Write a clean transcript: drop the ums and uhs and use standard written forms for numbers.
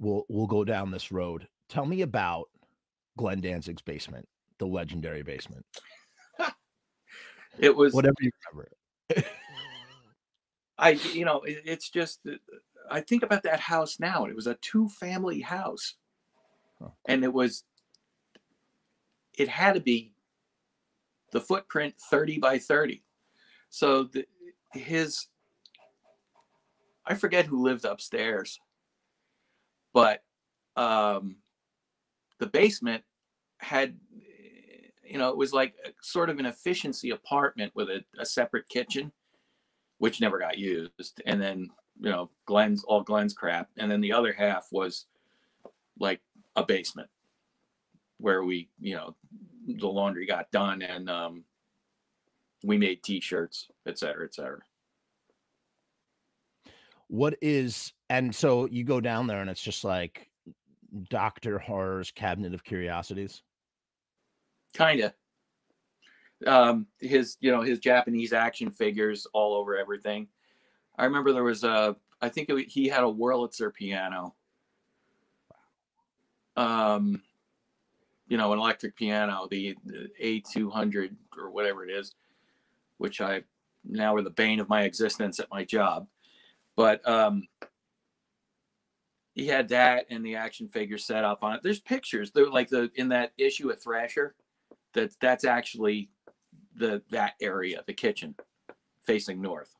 we'll go down this road. Tell me about Glenn Danzig's basement, the legendary basement. It was whatever you remember. It's just, I think about that house now. It was a two-family house. Huh. And it had to be the footprint 30 by 30. So I forget who lived upstairs, but the basement had, it was like a, sort of an efficiency apartment with a separate kitchen, which never got used. And then, Glenn's crap. And then the other half was like a basement where we, the laundry got done, and we made t-shirts, et cetera, et cetera. And so you go down there and it's just like Dr. Horror's Cabinet of Curiosities. Kinda. His Japanese action figures all over everything. I remember there was he had a Wurlitzer piano. An electric piano, the A200 or whatever it is, which I now are the bane of my existence at my job. But he had that and the action figure set up on it. There's pictures. They're like in that issue of Thrasher. That's actually that area, the kitchen facing north.